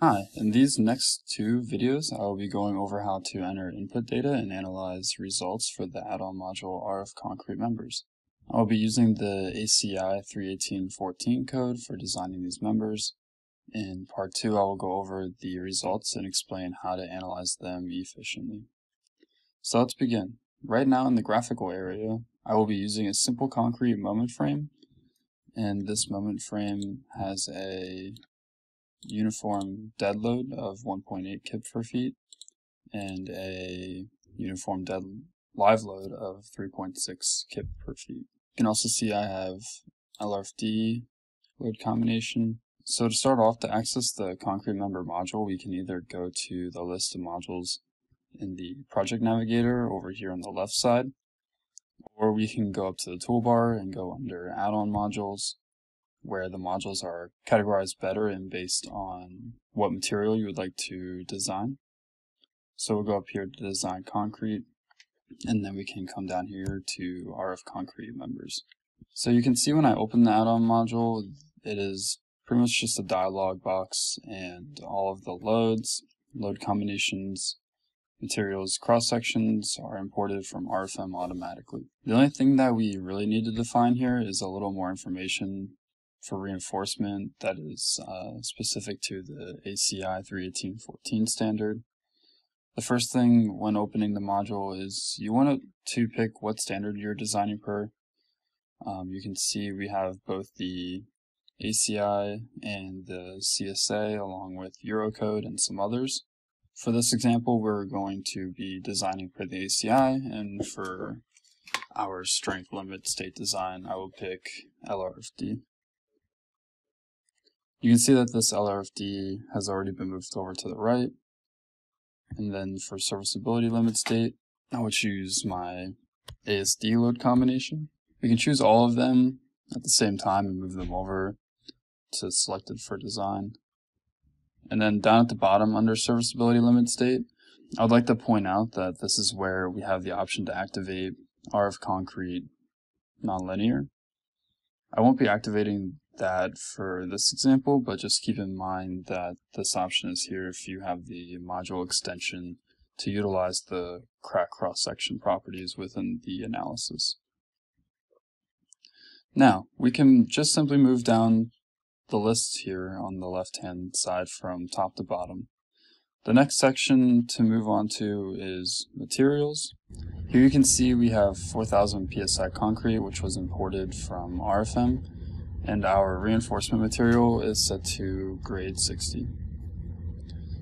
Hi, in these next two videos I will be going over how to enter input data and analyze results for the add-on module RF concrete members. I will be using the ACI 318-14 code for designing these members. In part 2 I will go over the results and explain how to analyze them efficiently. So let's begin. Right now in the graphical area I will be using a simple concrete moment frame, and this moment frame has a uniform dead load of 1.8 kip/ft and a uniform dead live load of 3.6 kip/ft. You can also see I have LRFD load combination. So to start off, to access the concrete member module, we can either go to the list of modules in the project navigator over here on the left side, or we can go up to the toolbar and go under add-on modules, where the modules are categorized better and based on what material you would like to design. So we'll go up here to design concrete, and then we can come down here to RF concrete members. So you can see when I open the add-on module, it is pretty much just a dialog box, and all of the loads, load combinations, materials, cross-sections are imported from RFM automatically. The only thing that we really need to define here is a little more information for reinforcement that is specific to the ACI 318-14 standard. The first thing when opening the module is you want to pick what standard you're designing per. You can see we have both the ACI and the CSA along with Eurocode and some others. For this example we're going to be designing per the ACI, and for our strength limit state design I will pick LRFD. You can see that this LRFD has already been moved over to the right. And then for serviceability limit state, I would choose my ASD load combination. We can choose all of them at the same time and move them over to selected for design. And then down at the bottom under serviceability limit state, I would like to point out that this is where we have the option to activate RF concrete nonlinear. I won't be activating that for this example, but just keep in mind that this option is here if you have the module extension to utilize the crack cross-section properties within the analysis. Now, we can just simply move down the list here on the left-hand side from top to bottom. The next section to move on to is materials. Here you can see we have 4,000 PSI concrete, which was imported from RFM, and our reinforcement material is set to grade 60.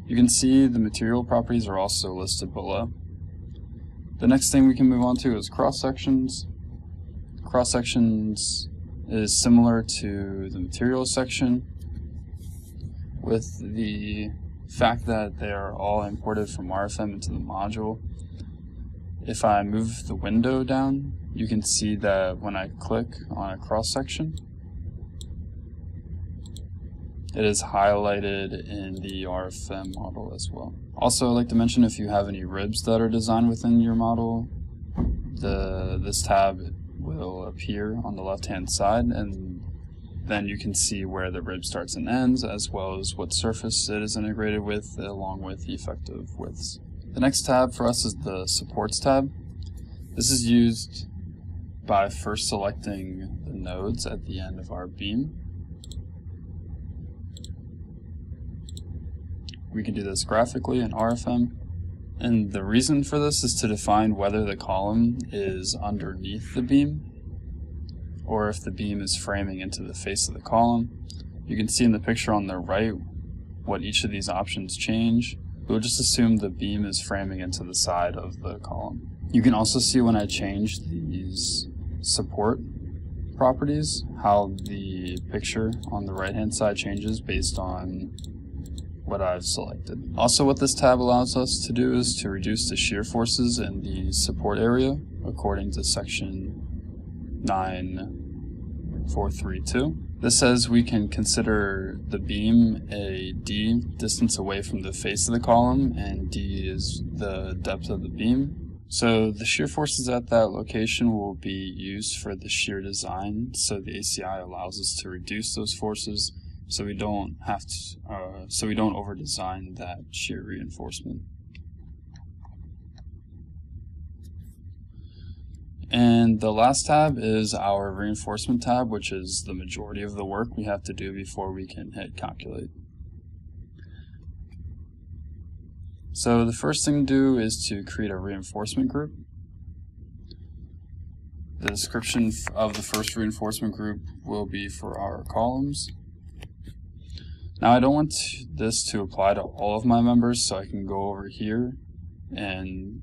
You can see the material properties are also listed below. The next thing we can move on to is cross-sections. Cross-sections is similar to the material section, with the fact that they are all imported from RFM into the module. If I move the window down, you can see that when I click on a cross-section, it is highlighted in the RFM model as well. Also, I'd like to mention if you have any ribs that are designed within your model, this tab will appear on the left-hand side, and then you can see where the rib starts and ends, as well as what surface it is integrated with, along with the effective widths. The next tab for us is the supports tab. This is used by first selecting the nodes at the end of our beam. We can do this graphically in RFM, and the reason for this is to define whether the column is underneath the beam or if the beam is framing into the face of the column. You can see in the picture on the right what each of these options change. We'll just assume the beam is framing into the side of the column. You can also see when I change these support properties how the picture on the right hand side changes based on what I've selected. Also, what this tab allows us to do is to reduce the shear forces in the support area according to section 9.432. This says we can consider the beam a D distance away from the face of the column, and D is the depth of the beam. So the shear forces at that location will be used for the shear design, so the ACI allows us to reduce those forces so we don't have to, so we don't over design that shear reinforcement. And the last tab is our reinforcement tab, which is the majority of the work we have to do before we can hit calculate. So the first thing to do is to create a reinforcement group. The description of the first reinforcement group will be for our columns. Now I don't want this to apply to all of my members, so I can go over here and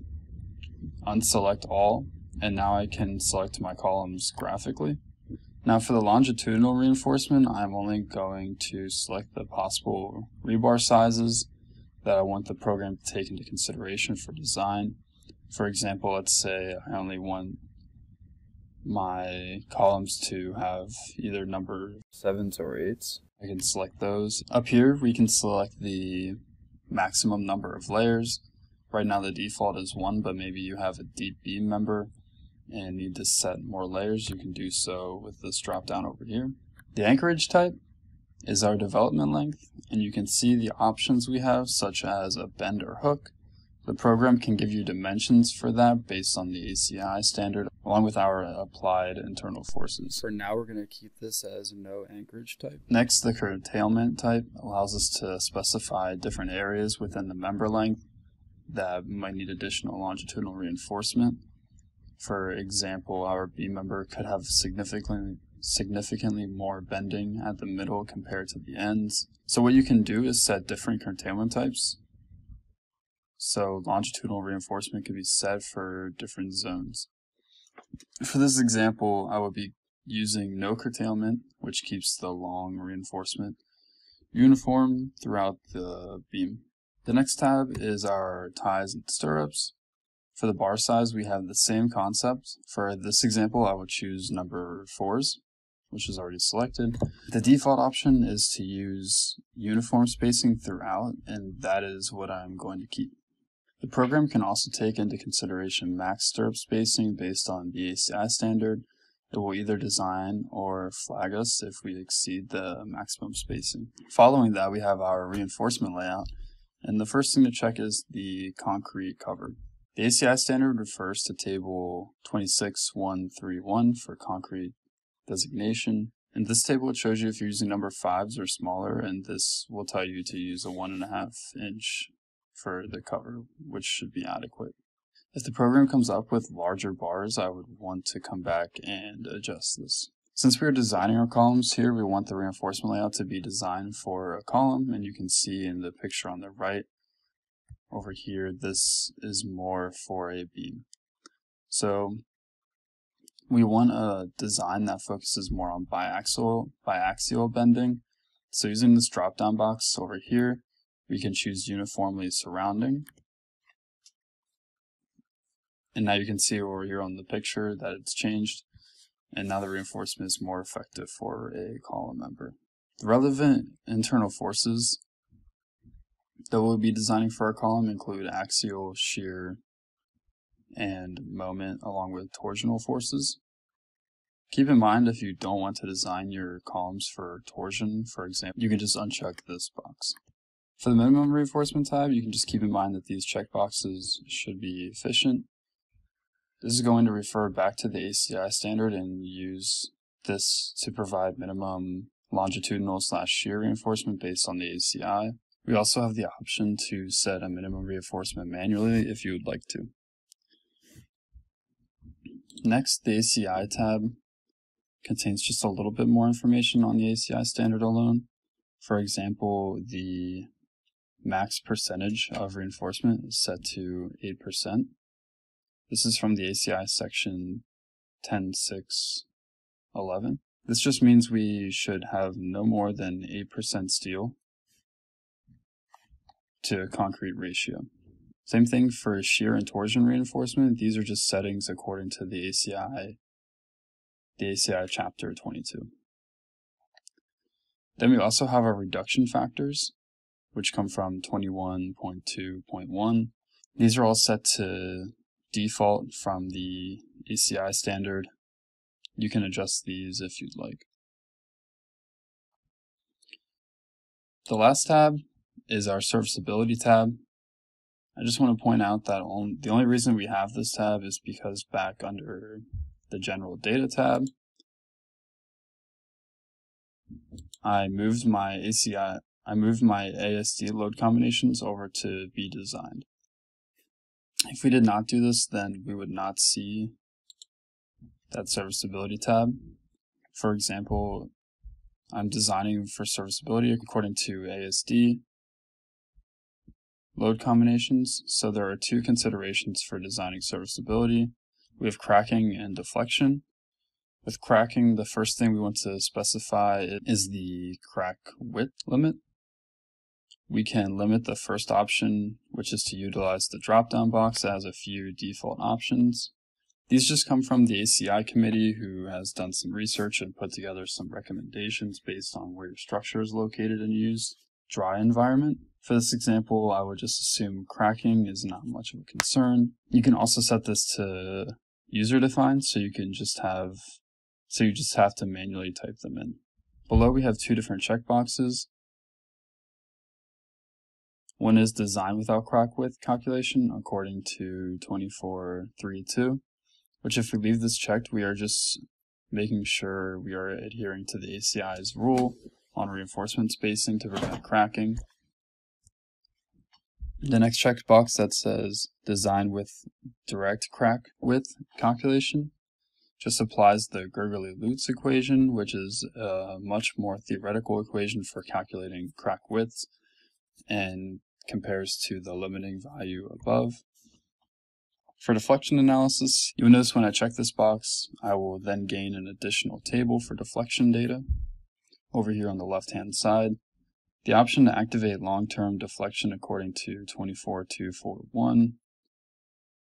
unselect all. And now I can select my columns graphically. Now for the longitudinal reinforcement, I'm only going to select the possible rebar sizes that I want the program to take into consideration for design. For example, let's say I only want my columns to have either number 7s or 8s. I can select those. Up here, we can select the maximum number of layers. Right now the default is 1, but maybe you have a deep beam member and need to set more layers. You can do so with this drop down over here. The anchorage type is our development length, and you can see the options we have, such as a bend or hook. The program can give you dimensions for that based on the ACI standard, along with our applied internal forces. For now, we're going to keep this as no anchorage type. Next, the curtailment type allows us to specify different areas within the member length that might need additional longitudinal reinforcement. For example, our beam member could have significantly more bending at the middle compared to the ends. So what you can do is set different curtailment types. So longitudinal reinforcement can be set for different zones. For this example, I would be using no curtailment, which keeps the long reinforcement uniform throughout the beam. The next tab is our ties and stirrups. For the bar size, we have the same concept. For this example, I would choose number 4s, which is already selected. The default option is to use uniform spacing throughout, and that is what I'm going to keep. The program can also take into consideration max stirrup spacing based on the ACI standard. It will either design or flag us if we exceed the maximum spacing. Following that, we have our reinforcement layout. And the first thing to check is the concrete cover. The ACI standard refers to table 26131 for concrete designation. In this table, it shows you if you're using number 5s or smaller, and this will tell you to use a 1.5 inch for the cover, which should be adequate. If the program comes up with larger bars, I would want to come back and adjust this. Since we're designing our columns here, we want the reinforcement layout to be designed for a column, and you can see in the picture on the right over here, this is more for a beam. So we want a design that focuses more on biaxial bending. So using this drop-down box over here, we can choose uniformly surrounding. And now you can see over here on the picture that it's changed. And now the reinforcement is more effective for a column member. The relevant internal forces that we'll be designing for our column include axial, shear, and moment, along with torsional forces. Keep in mind, if you don't want to design your columns for torsion, for example, you can just uncheck this box. For the minimum reinforcement tab, you can just keep in mind that these checkboxes should be efficient. This is going to refer back to the ACI standard and use this to provide minimum longitudinal/shear reinforcement based on the ACI. We also have the option to set a minimum reinforcement manually if you would like to. Next, the ACI tab contains just a little bit more information on the ACI standard alone. For example, the max percentage of reinforcement is set to 8%. This is from the ACI section 10.6.11. This just means we should have no more than 8% steel to concrete ratio. Same thing for shear and torsion reinforcement. These are just settings according to the ACI chapter 22. Then we also have our reduction factors, which come from 21.2.1. These are all set to default from the ACI standard. You can adjust these if you'd like. The last tab is our serviceability tab. I just want to point out that the only reason we have this tab is because back under the general data tab, I moved my ASD load combinations over to be designed. If we did not do this, then we would not see that serviceability tab. For example, I'm designing for serviceability according to ASD load combinations. So there are two considerations for designing serviceability. We have cracking and deflection. With cracking, the first thing we want to specify is the crack width limit. We can limit the first option, which is to utilize the drop-down box that has a few default options. These just come from the ACI committee, who has done some research and put together some recommendations based on where your structure is located and used. Dry environment. For this example, I would just assume cracking is not much of a concern. You can also set this to user-defined, so you just have to manually type them in. Below we have two different checkboxes. One is design without crack width calculation according to 2432, which if we leave this checked, we are just making sure we are adhering to the ACI's rule on reinforcement spacing to prevent cracking. The next checkbox that says design with direct crack width calculation just applies the Gurgely-Lutz equation, which is a much more theoretical equation for calculating crack widths and compares to the limiting value above. For deflection analysis, you'll notice when I check this box, I will then gain an additional table for deflection data over here on the left-hand side. The option to activate long-term deflection according to 24241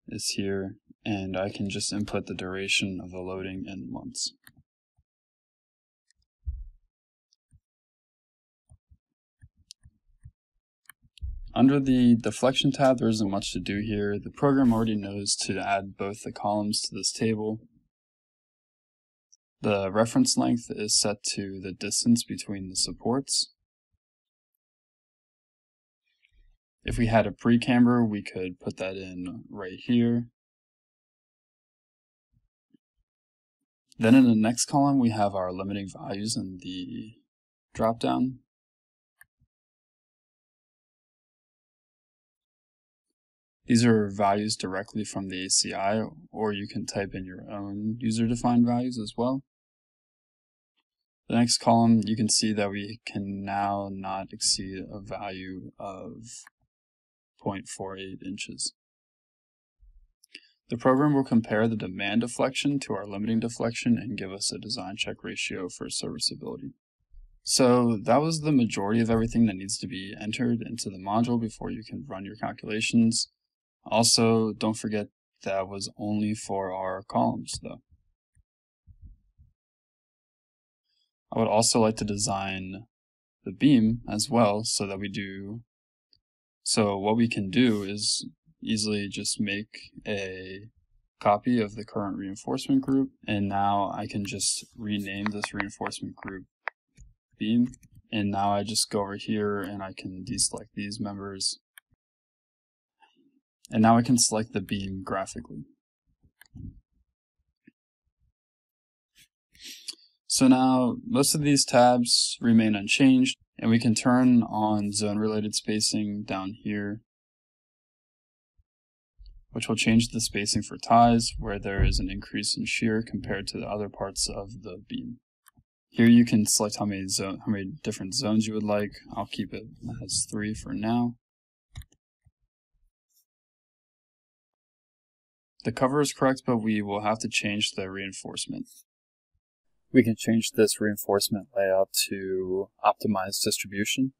is here, and I can just input the duration of the loading in months. Under the deflection tab, there isn't much to do here. The program already knows to add both the columns to this table. The reference length is set to the distance between the supports. If we had a pre-camber, we could put that in right here. Then in the next column, we have our limiting values in the dropdown. These are values directly from the ACI, or you can type in your own user-defined values as well. The next column, you can see that we can now not exceed a value of 0.48 inches. The program will compare the demand deflection to our limiting deflection and give us a design check ratio for serviceability. So that was the majority of everything that needs to be entered into the module before you can run your calculations. Also, don't forget that was only for our columns though. I would also like to design the beam as well, so what we can do is easily just make a copy of the current reinforcement group, and now I can just rename this reinforcement group beam, and now I just go over here and I can deselect these members, and now I can select the beam graphically. So now most of these tabs remain unchanged, and we can turn on zone-related spacing down here, which will change the spacing for ties where there is an increase in shear compared to the other parts of the beam. Here you can select how many different zones you would like. I'll keep it as 3 for now. The cover is correct, but we will have to change the reinforcement. We can change this reinforcement layout to optimize distribution.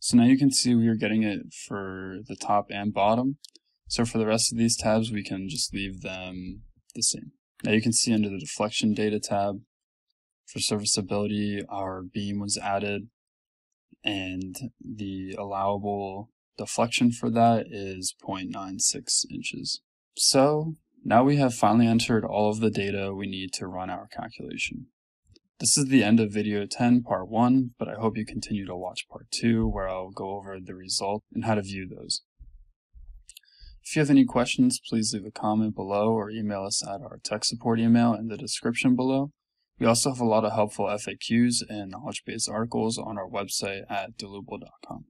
So now you can see we are getting it for the top and bottom. So for the rest of these tabs, we can just leave them the same. Now you can see under the deflection data tab, for serviceability, our beam was added, and the allowable deflection for that is 0.96 inches. So now we have finally entered all of the data we need to run our calculation. This is the end of video 10, part 1, but I hope you continue to watch part 2, where I'll go over the result and how to view those. If you have any questions, please leave a comment below or email us at our tech support email in the description below. We also have a lot of helpful FAQs and knowledge-based articles on our website at dlubal.com.